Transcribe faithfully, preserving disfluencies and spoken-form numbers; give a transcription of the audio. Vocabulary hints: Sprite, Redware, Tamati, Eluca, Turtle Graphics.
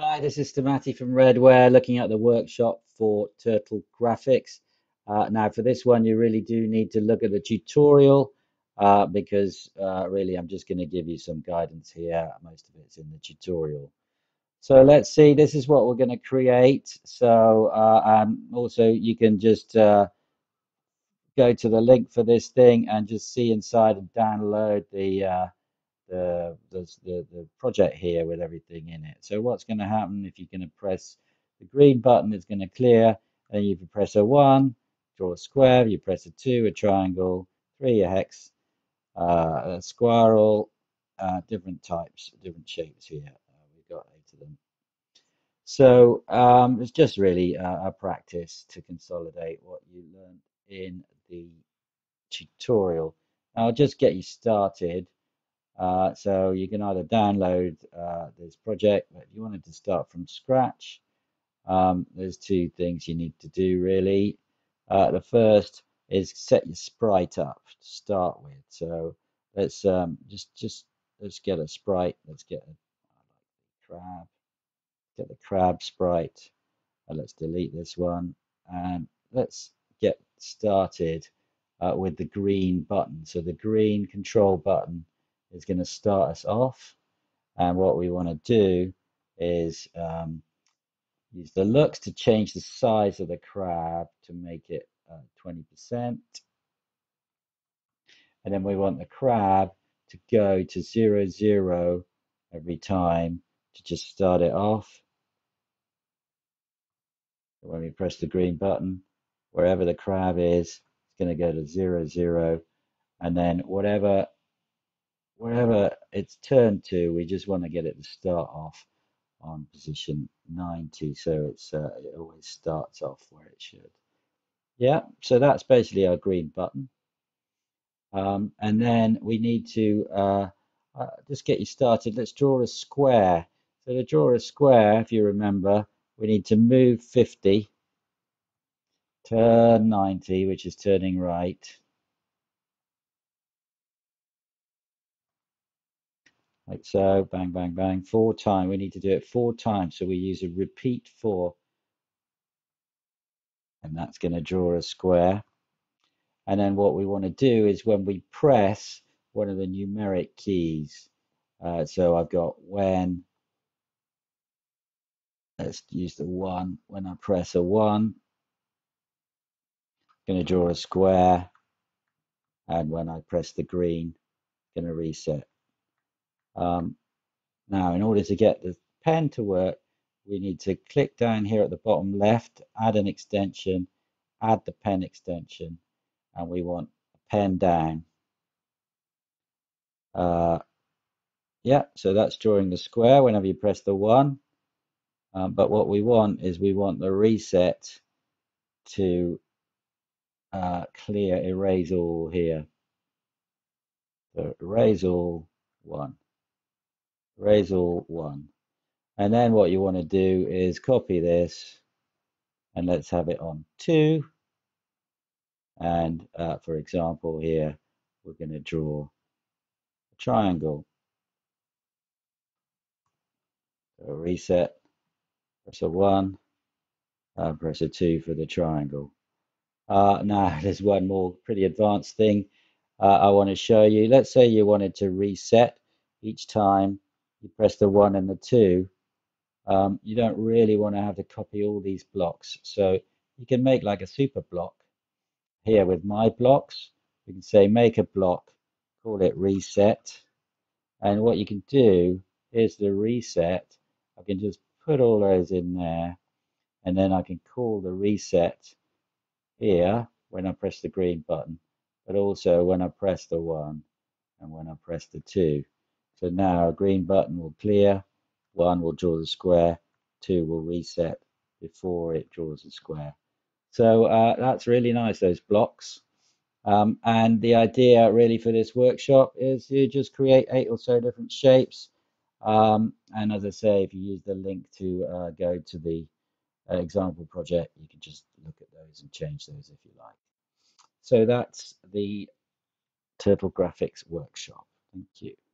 Hi, this is Tamati from Redware, looking at the workshop for Turtle Graphics. Uh, now for this one you really do need to look at the tutorial uh, because uh, really I'm just going to give you some guidance here. Most of it's in the tutorial. So let's see, this is what we're going to create. So uh, um, also you can just uh, go to the link for this thing and just see inside and download the uh, The, the, the project here with everything in it. So what's going to happen, if you're going to press the green button, it's going to clear, and you can press a one, draw a square, you press a two, a triangle, three, a hex, uh, a squirrel, uh, different types, different shapes here. Uh, we've got eight of them. So um, it's just really uh, a practice to consolidate what you learned in the tutorial. I'll just get you started. Uh, so you can either download uh, this project, but if you wanted to start from scratch, um, there's two things you need to do really. Uh, the first is set your sprite up to start with. So let's um, just just let's get a sprite. Let's get a crab. Get the crab sprite. And let's delete this one and let's get started uh, with the green button. So the green control button is going to start us off, and what we want to do is um, use the looks to change the size of the crab to make it uh, twenty percent, and then we want the crab to go to zero zero every time to just start it off. When we press the green button, wherever the crab is, it's going to go to zero zero, and then whatever wherever it's turned to, we just want to get it to start off on position ninety, so it's uh, it always starts off where it should. Yeah, so that's basically our green button, um, and then we need to uh, uh, just get you started. Let's draw a square. So to draw a square, if you remember, we need to move fifty, turn ninety, which is turning right, like so, bang, bang, bang, four times. We need to do it four times, so we use a repeat four, and that's going to draw a square. And then what we want to do is when we press one of the numeric keys, uh, so I've got when, let's use the one, when I press a one, I'm going to draw a square, and when I press the green, I'm going to reset. Um, now, in order to get the pen to work, we need to click down here at the bottom left, add an extension, add the pen extension, and we want pen down. Uh, yeah, so that's drawing the square whenever you press the one. Um, but what we want is we want the reset to uh, clear, erase all here. So erase all one. Erase all one, and then what you want to do is copy this, and let's have it on two. And uh, for example, here we're going to draw a triangle. So reset, press a one, uh, press a two for the triangle. Uh, now there's one more pretty advanced thing uh, I want to show you. Let's say you wanted to reset each time you press the one and the two. Um, you don't really want to have to copy all these blocks, so you can make like a super block here with my blocks. You can say make a block, call it reset, and what you can do is the reset, I can just put all those in there, and then I can call the reset here when I press the green button, but also when I press the one and when I press the two. So now a green button will clear, one will draw the square, two will reset before it draws the square. So uh, that's really nice, those blocks. Um, and the idea really for this workshop is you just create eight or so different shapes. Um, and as I say, if you use the link to uh, go to the uh, example project, you can just look at those and change those if you like. So that's the Turtle Graphics workshop. Thank you.